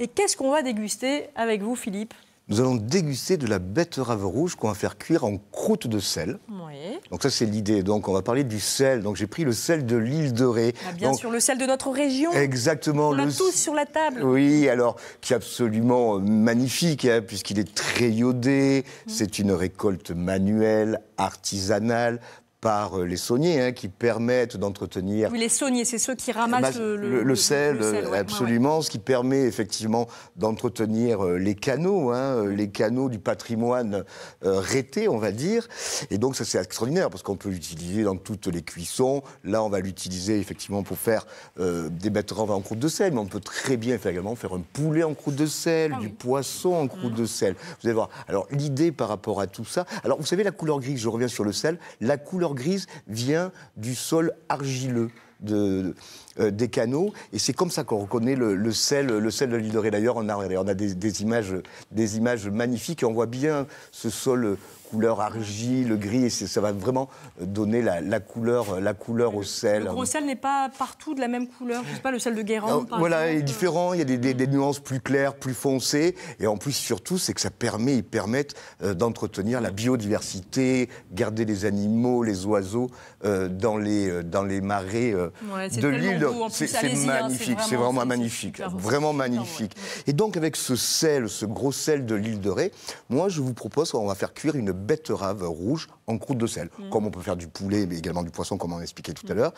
Et qu'est-ce qu'on va déguster avec vous, Philippe ? Nous allons déguster de la betterave rouge qu'on va faire cuire en croûte de sel. Oui. Donc ça, c'est l'idée. Donc on va parler du sel. Donc j'ai pris le sel de l'île de Ré. Ah, bien sûr, le sel de notre région. Exactement. On l'a tous sur la table. Oui, alors, qui est absolument magnifique, hein, puisqu'il est très iodé. Mmh. C'est une récolte manuelle, artisanale, par les sauniers, hein, qui permettent d'entretenir... Oui, les sauniers, c'est ceux qui ramassent le sel. Ouais, absolument, ouais, ouais. Ce qui permet effectivement d'entretenir les canaux du patrimoine rété, on va dire. Et donc ça, c'est extraordinaire, parce qu'on peut l'utiliser dans toutes les cuissons. Là, on va l'utiliser effectivement pour faire des betteraves en croûte de sel, mais on peut très bien faire, également faire un poulet en croûte de sel, du poisson en croûte de sel. Vous allez voir. Alors, l'idée par rapport à tout ça... Alors, vous savez, la couleur grise, je reviens sur le sel, la couleur grise vient du sol argileux des canaux, et c'est comme ça qu'on reconnaît le sel de l'île de Ré. D'ailleurs, on a des images magnifiques, et on voit bien ce sol couleur argile, gris, et ça va vraiment donner la couleur au sel. Le gros sel n'est pas partout de la même couleur, je sais pas, le sel de Guérande. Voilà, il est différent, il y a des nuances plus claires, plus foncées, et en plus, surtout, c'est que ça permet, ils permettent d'entretenir la biodiversité, garder les animaux, les oiseaux dans les marais de l'île. C'est magnifique, c'est vraiment magnifique, vraiment magnifique. Et donc, avec ce sel, ce gros sel de l'île de Ré, moi, je vous propose, on va faire cuire une betterave rouge en croûte de sel, comme on peut faire du poulet, mais également du poisson, comme on expliquait tout à l'heure.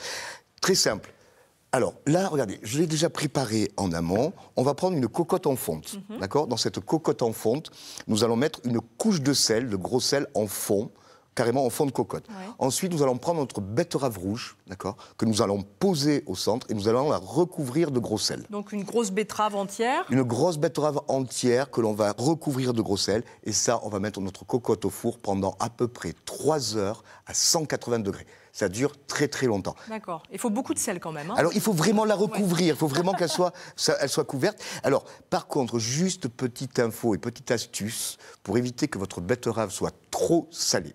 Très simple. Alors là, regardez, je l'ai déjà préparé en amont. On va prendre une cocotte en fonte, d'accord ? Dans cette cocotte en fonte, nous allons mettre une couche de sel, de gros sel en fond, carrément en fond de cocotte. Ouais. Ensuite, nous allons prendre notre betterave rouge, d'accord, que nous allons poser au centre, et nous allons la recouvrir de gros sel. Donc une grosse betterave entière. Une grosse betterave entière que l'on va recouvrir de gros sel, et ça, on va mettre notre cocotte au four pendant à peu près 3 heures à 180 degrés. Ça dure très très longtemps. D'accord. Il faut beaucoup de sel quand même, hein. Alors il faut vraiment la recouvrir, il faut vraiment qu'elle soit couverte. Alors par contre, juste petite info et petite astuce pour éviter que votre betterave soit trop salée.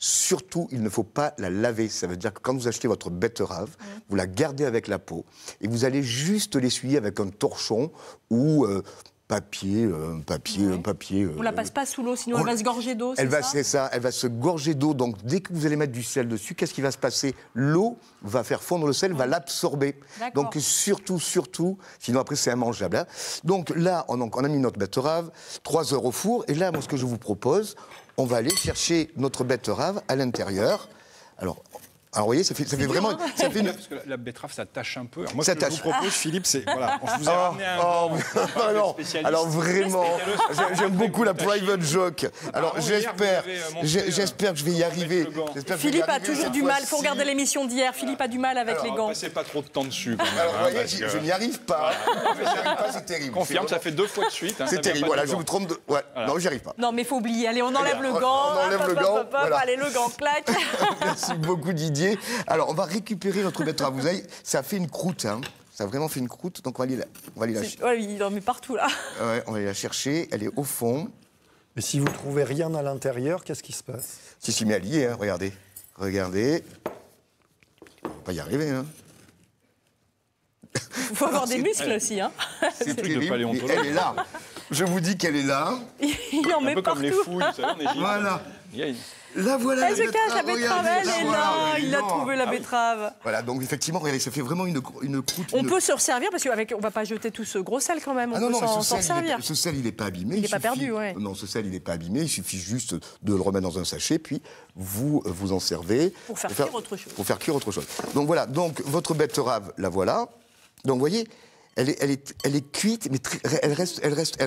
Surtout, il ne faut pas la laver. Ça veut dire que quand vous achetez votre betterave, vous la gardez avec la peau et vous allez juste l'essuyer avec un torchon ou papier. On la passe pas sous l'eau, sinon elle va se gorger d'eau. Elle va se gorger d'eau. Donc dès que vous allez mettre du sel dessus, qu'est-ce qui va se passer? L'eau va faire fondre le sel, va l'absorber. Donc surtout, sinon après c'est immangeable, hein. Donc là, on a mis notre betterave, 3 heures au four. Et là, moi, ce que je vous propose, on va aller chercher notre betterave à l'intérieur. Alors, vous voyez, ça fait vraiment... Ça fait une... Parce que la betterave, ça tâche un peu. Alors, moi, ce que je vous propose, Philippe, c'est... Voilà, je vous ai ramené alors, vraiment, j'aime beaucoup la private joke. Alors, j'espère que je vais y arriver. Philippe a toujours du mal. Il faut regarder l'émission d'hier. Philippe a du mal avec les gants. Passez pas trop de temps dessus. Alors, vous voyez, je n'y arrive pas. C'est terrible. Confirme, ça fait 2 fois de suite. C'est terrible. Voilà, je me trompe de... Non, j'y arrive pas. Non, mais il faut oublier. Allez, on enlève le gant. On enlève le gant. Allez, le gant, claque. Merci beaucoup, Didier. Alors, on va récupérer notre betterave. Vous avez, ça fait une croûte, hein. Ça a vraiment fait une croûte. Donc, on va aller la chercher. Ouais, il en met partout, là. Ouais, on va aller la chercher. Elle est au fond. Mais si vous ne trouvez rien à l'intérieur, qu'est-ce qui se passe? Si, mais elle y est, hein. Regardez. Regardez. On va pas y arriver, hein. Il faut avoir des muscles aussi, hein. C'est terrible, mais elle est là. Je vous dis qu'elle est là. Il en met un peu partout. Comme les fouilles, vous savez, en Égypte. Voilà. Là, voilà. Elle se cache, la betterave, elle est là. Il a trouvé la betterave. Voilà, donc effectivement, regardez, ça fait vraiment une croûte. On peut se resservir, parce qu'on ne va pas jeter tout ce gros sel quand même. On peut s'en servir. Ce sel, il n'est pas abîmé. Il n'est pas perdu, oui. Non, ce sel, il n'est pas abîmé. Il suffit juste de le remettre dans un sachet, puis vous en servez. Pour faire cuire autre chose. Pour faire cuire autre chose. Donc voilà, donc votre betterave, la voilà. Donc vous voyez, elle est cuite, mais elle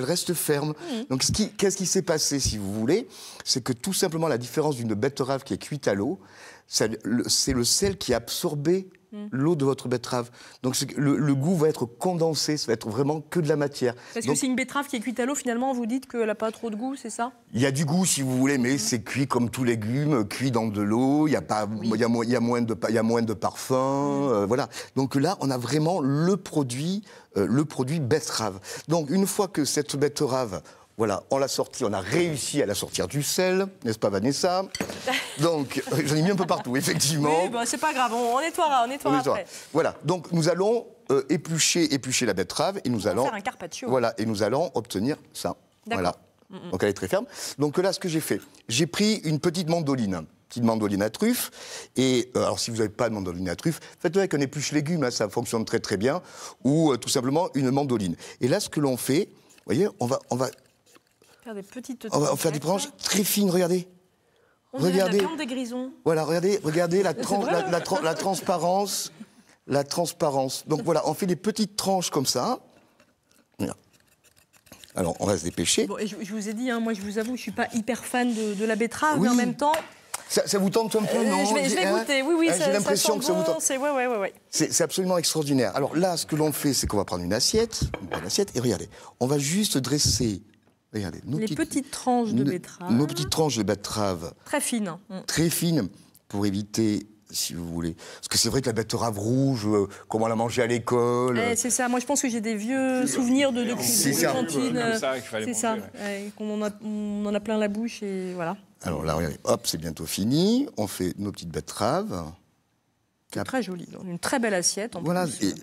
reste ferme. Donc, qu'est-ce qui s'est passé, si vous voulez? C'est que tout simplement, la différence d'une betterave qui est cuite à l'eau, c'est le sel qui a absorbé l'eau de votre betterave. Donc, le goût va être condensé, ça va être vraiment que de la matière. Parce que c'est une betterave qui est cuite à l'eau, finalement, vous dites qu'elle n'a pas trop de goût, c'est ça? Il y a du goût, si vous voulez, mais c'est cuit comme tout légume, cuit dans de l'eau, il y a moins de parfum, voilà. Donc là, on a vraiment le produit betterave. Donc, une fois que cette betterave... Voilà, on l'a sortie, on a réussi à la sortir du sel, n'est-ce pas, Vanessa? Donc, j'en ai mis un peu partout, effectivement. Oui, bah, c'est pas grave, on nettoiera après. Voilà, donc nous allons éplucher la betterave et nous allons faire un carpaccio. Voilà, et nous allons obtenir ça. Voilà. Donc elle est très ferme. Donc là, ce que j'ai fait, j'ai pris une petite mandoline à truffes. Et alors, si vous n'avez pas de mandoline à truffes, faites-le avec un épluche légumes, hein, ça fonctionne très très bien, ou tout simplement une mandoline. Et là, ce que l'on fait, vous voyez, on va faire des petites tranches très fines. Regardez. On regardez. La des grisons. Voilà, regardez la transparence. La transparence. Donc voilà, on fait des petites tranches comme ça. Alors, on va se dépêcher. Bon, je vous ai dit, hein, moi, je vous avoue, je ne suis pas hyper fan de la betterave, mais en même temps... Ça vous tente un peu, non? Je vais goûter, oui, j'ai l'impression que ça vous tente. C'est ouais. absolument extraordinaire. Alors là, ce que l'on fait, c'est qu'on va prendre une assiette, et regardez, on va juste dresser... Regardez, petites tranches de betterave. Nos petites tranches de betterave. Très fines. Très fines, pour éviter... si vous voulez. Parce que c'est vrai que la betterave rouge, comment on la mangeait à l'école... c'est ça, moi je pense que j'ai des vieux souvenirs de cantine. C'est ça, on en a plein la bouche et voilà. Alors là, regardez, hop, c'est bientôt fini. On fait nos petites betteraves. C'est très joli, une très belle assiette. En voilà, plus. Et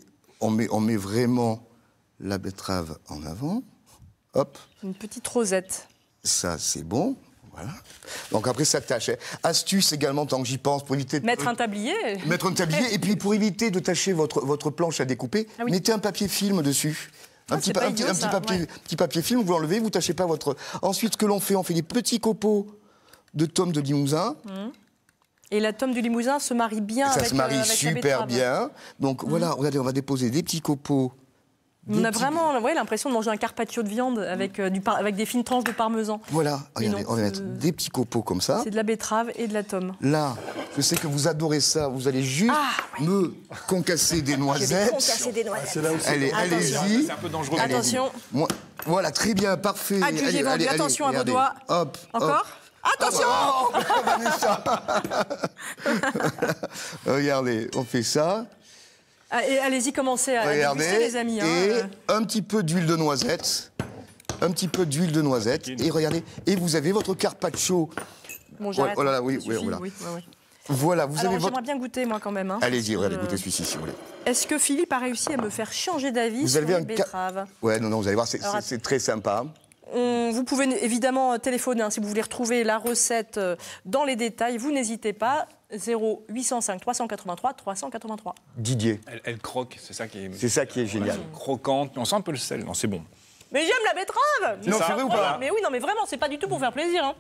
on met vraiment la betterave en avant. Hop. Une petite rosette. Ça, c'est bon. Voilà. Donc après, ça tâche. Astuce également, tant que j'y pense, pour éviter... Mettre un tablier. Mettre un tablier. Et puis, pour éviter de tâcher votre planche à découper, mettez un papier film dessus. Un petit papier film, vous l'enlevez, vous tâchez pas votre... Ensuite, ce que l'on fait, on fait des petits copeaux de tomme de Limousin. Et la tomme de Limousin se marie bien avec la betterave. Ça se marie super bien. Donc voilà, regardez, on va déposer des petits copeaux. On a vraiment l'impression de manger un carpaccio de viande avec, avec des fines tranches de parmesan. Voilà, regardez, donc, on va mettre des petits copeaux comme ça. C'est de la betterave et de la tomme. Là, je sais que vous adorez ça, vous allez juste me concasser des noisettes. Allez-y. C'est un peu dangereux. Attention. Voilà, très bien, parfait. Allez, attention à vos doigts. Hop. Encore. Attention. Regardez, on fait ça. Allez-y, commencez à déguster, les amis. Et un petit peu d'huile de noisette. Un petit peu d'huile de noisette. Et regardez, et vous avez votre carpaccio. Bon, j'arrête. Voilà, vous avez votre... J'aimerais bien goûter, moi, quand même. Hein, allez-y, regardez, goûtez celui-ci, si vous voulez. Est-ce que Philippe a réussi à me faire changer d'avis sur les betteraves ? Ouais, non, vous allez voir, c'est très sympa. Vous pouvez évidemment téléphoner, hein, si vous voulez retrouver la recette dans les détails. Vous n'hésitez pas. 0805 383 383. Didier. Elle croque, c'est ça qui est... C'est ça qui est génial. Croquante, on sent un peu le sel, non, c'est bon. Mais j'aime la betterave. Non, c'est vrai ou pas? Mais oui, non, mais vraiment, c'est pas du tout pour faire plaisir. Hein.